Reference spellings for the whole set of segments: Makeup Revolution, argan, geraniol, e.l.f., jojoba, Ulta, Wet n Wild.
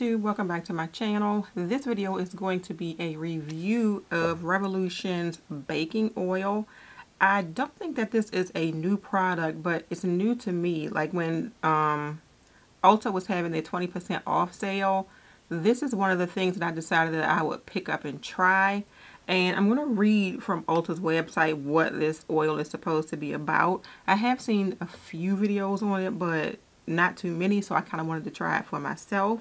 YouTube, welcome back to my channel. This video is going to be a review of Revolution's baking oil. I don't think that this is a new product, but it's new to me. Like when Ulta was having their 20% off sale, this is one of the things that I decided that I would pick up and try. And I'm going to read from Ulta's website what this oil is supposed to be about. I have seen a few videos on it, but not too many, so I kind of wanted to try it for myself.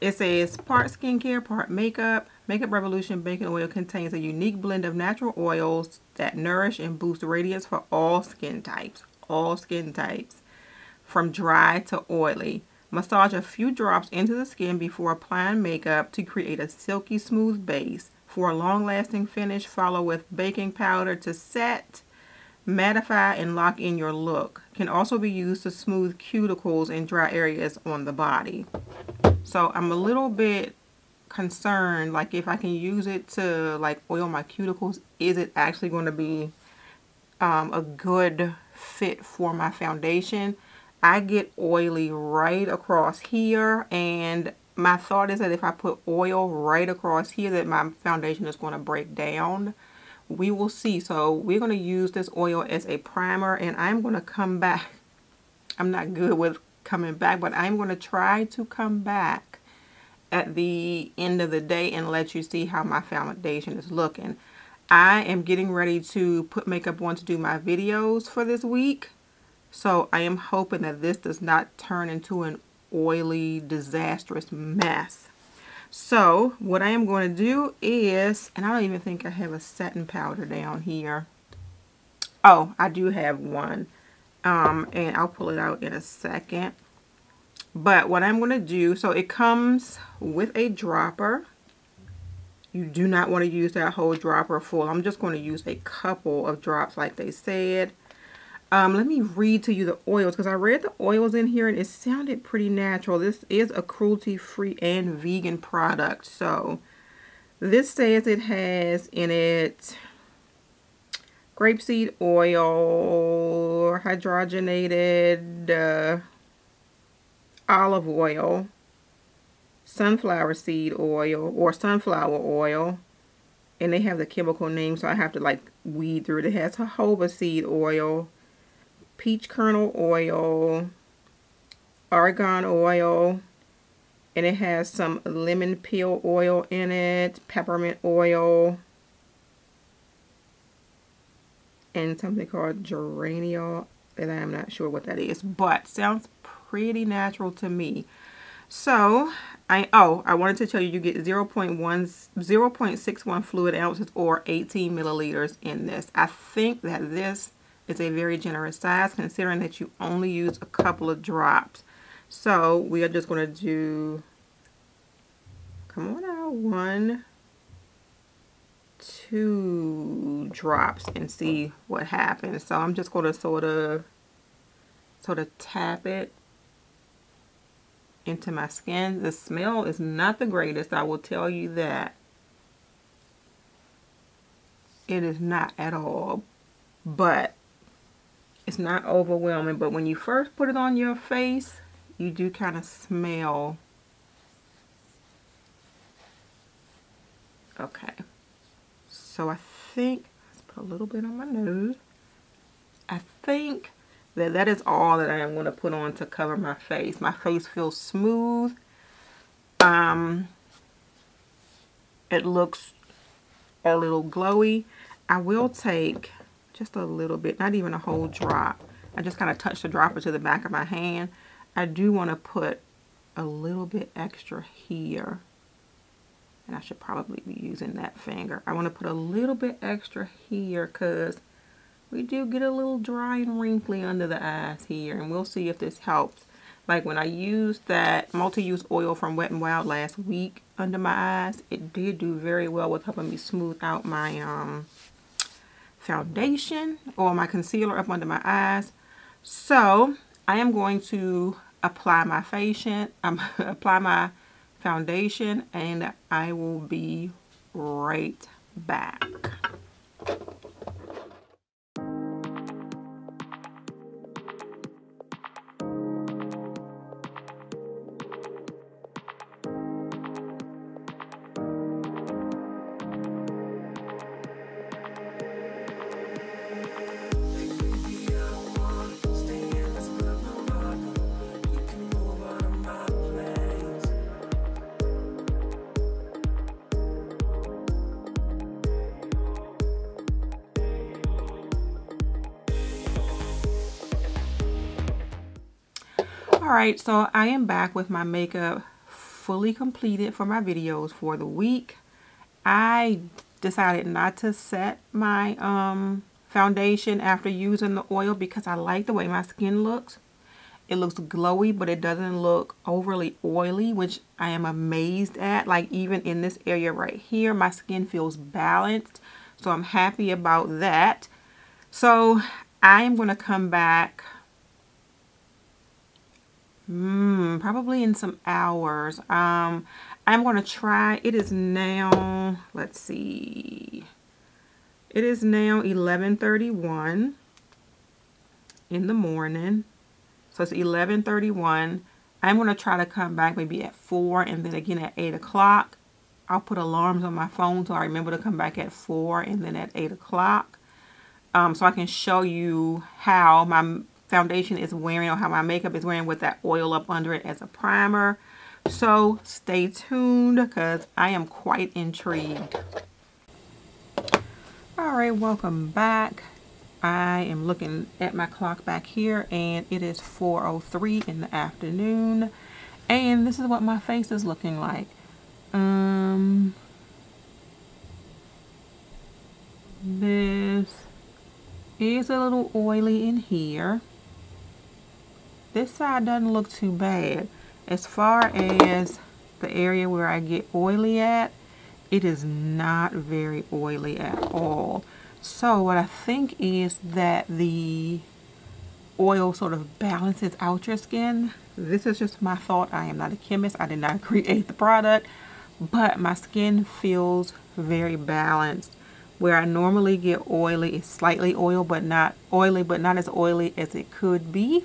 It says, part skincare, part makeup. Makeup Revolution baking oil contains a unique blend of natural oils that nourish and boost radiance for all skin types. All skin types. From dry to oily. Massage a few drops into the skin before applying makeup to create a silky smooth base. For a long-lasting finish, follow with baking powder to set, mattify, and lock in your look. Can also be used to smooth cuticles and dry areas on the body. So I'm a little bit concerned, like if I can use it to like oil my cuticles, is it actually going to be a good fit for my foundation? I get oily right across here, and my thought is that if I put oil right across here that my foundation is going to break down. We will see. So we're going to use this oil as a primer, and I'm going to come back. I'm not good with coming back, but I'm going to try to come back at the end of the day and let you see how my foundation is looking. I am getting ready to put makeup on to do my videos for this week. So I am hoping that this does not turn into an oily, disastrous mess. So what I am going to do is, and I don't even think I have a setting powder down here. Oh, I do have one. And I'll pull it out in a second. But what I'm going to do, so it comes with a dropper. You do not want to use that whole dropper full. I'm just going to use a couple of drops like they said. Let me read to you the oils, because I read the oils in here and it sounded pretty natural. This is a cruelty-free and vegan product. So this says it has in it grapeseed oil, hydrogenated olive oil, sunflower seed oil, or sunflower oil. And they have the chemical name, so I have to like weed through it. It has jojoba seed oil, peach kernel oil, argan oil, and it has some lemon peel oil in it, peppermint oil, and something called geraniol, and I'm not sure what that is, but sounds pretty natural to me. So, I wanted to tell you, you get 0.61 fluid ounces or 18 milliliters in this. I think that this is a very generous size, considering that you only use a couple of drops. So we are just going to do, come on out, 1, 2 drops and see what happens. So I'm just going to sort of tap it into my skin. The smell is not the greatest, I will tell you that. It is not at all, but it's not overwhelming. But when you first put it on your face, you do kind of smell. Okay. So I think, let's put a little bit on my nose. I think that is all that I am going to put on to cover my face. My face feels smooth. It looks a little glowy. I will take just a little bit, not even a whole drop. I just kind of touched the dropper to the back of my hand. I do want to put a little bit extra here. And I should probably be using that finger. I want to put a little bit extra here because we do get a little dry and wrinkly under the eyes here. And we'll see if this helps. Like when I used that multi-use oil from Wet n Wild last week under my eyes, it did do very well with helping me smooth out my foundation or my concealer up under my eyes. So I am going to apply my foundation, and I will be right back. Alright, so I am back with my makeup fully completed for my videos for the week. I decided not to set my foundation after using the oil because I like the way my skin looks. It looks glowy, but it doesn't look overly oily, which I am amazed at. Like even in this area right here, my skin feels balanced. So I'm happy about that. So I am going to come back probably in some hours. I'm going to try. It is now, let's see. It is now 11:31 in the morning. So it's 11:31. I'm going to try to come back maybe at 4 and then again at 8 o'clock. I'll put alarms on my phone so I remember to come back at 4 and then at 8 o'clock. So I can show you how my foundation is wearing or how my makeup is wearing with that oil up under it as a primer. So stay tuned because I am quite intrigued. Alright, welcome back. I am looking at my clock back here and it is 4:03 in the afternoon, and this is what my face is looking like. This is a little oily in here. This side doesn't look too bad. As far as the area where I get oily at, it is not very oily at all. So what I think is that the oil sort of balances out your skin. This is just my thought. I am not a chemist. I did not create the product, but my skin feels very balanced. Where I normally get oily, it's slightly oil, but not oily, but not as oily as it could be.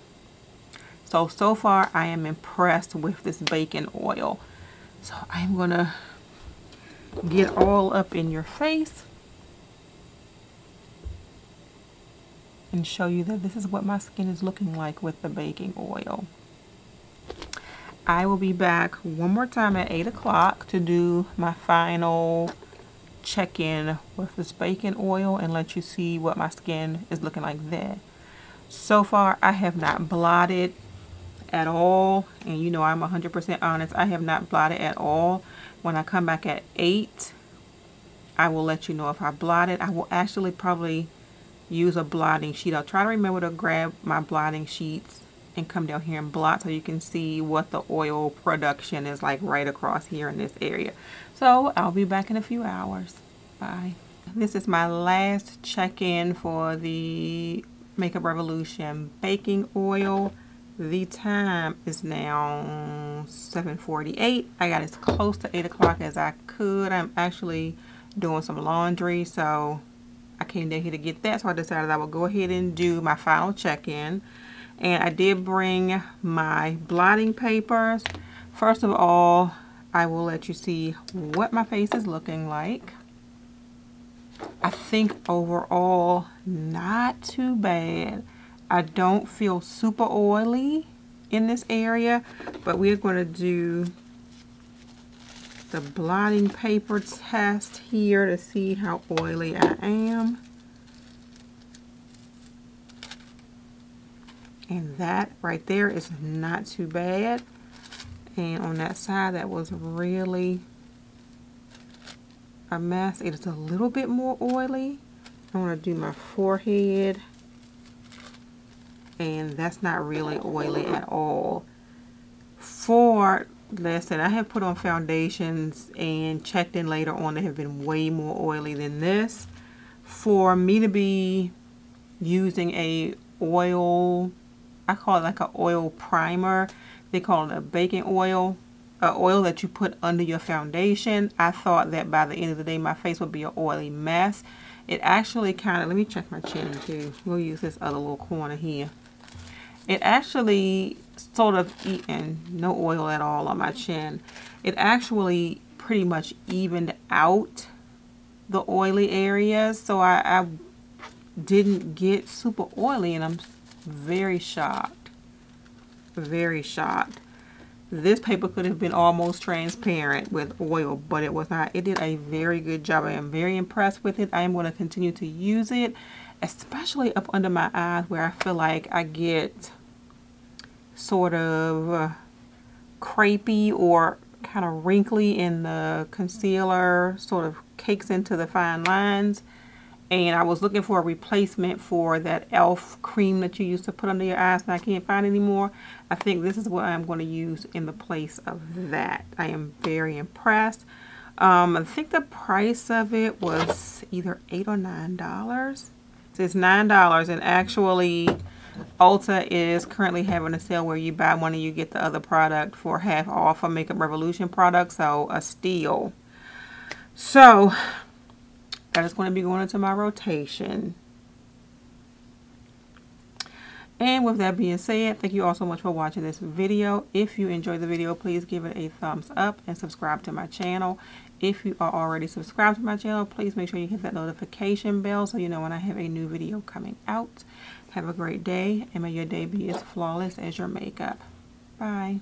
So far I am impressed with this bacon oil. So I'm gonna get all up in your face and show you that this is what my skin is looking like with the baking oil. I will be back one more time at 8 o'clock to do my final check-in with this baking oil and let you see what my skin is looking like there. So far I have not blotted at all, and you know I'm 100% honest, I have not blotted at all. When I come back at 8, I will let you know if I blotted. I will actually probably use a blotting sheet. I'll try to remember to grab my blotting sheets and come down here and blot so you can see what the oil production is like right across here in this area. So I'll be back in a few hours. Bye. This is my last check-in for the Makeup Revolution baking oil. The time is now 7:48. I got as close to 8 o'clock as I could. I'm actually doing some laundry, so I came down here to get that, so I decided I would go ahead and do my final check-in. And I did bring my blotting papers. First of all, I will let you see what my face is looking like. I think overall, not too bad. I don't feel super oily in this area, but we're going to do the blotting paper test here to see how oily I am. And that right there is not too bad. And on that side, that was really a mess. It is a little bit more oily. I want to do my forehead, and that's not really oily at all. Listen, I have put on foundations and checked in later on that have been way more oily than this. For me to be using a oil, I call it like an oil primer. They call it a baking oil, an oil that you put under your foundation. I thought that by the end of the day, my face would be an oily mess. It actually kind of, let me check my chin too. We'll use this other little corner here. It actually sort of eaten, no oil at all on my chin. It actually pretty much evened out the oily areas, so I didn't get super oily, and I'm very shocked. Very shocked. This paper could have been almost transparent with oil, but it was not. It did a very good job. I am very impressed with it. I am going to continue to use it, especially up under my eyes where I feel like I get sort of crepey or kind of wrinkly in the concealer, sort of cakes into the fine lines. And I was looking for a replacement for that e.l.f. cream that you used to put under your eyes, and I can't find anymore. I think this is what I'm going to use in the place of that. I am very impressed. I think the price of it was either $8 or $9. It's $9, and actually Ulta is currently having a sale where you buy one and you get the other product for half off, a Makeup Revolution product, so a steal. So that is going to be going into my rotation. And with that being said, thank you all so much for watching this video. If you enjoyed the video, please give it a thumbs up and subscribe to my channel. If you are already subscribed to my channel, please make sure you hit that notification bell so you know when I have a new video coming out. Have a great day, and may your day be as flawless as your makeup. Bye.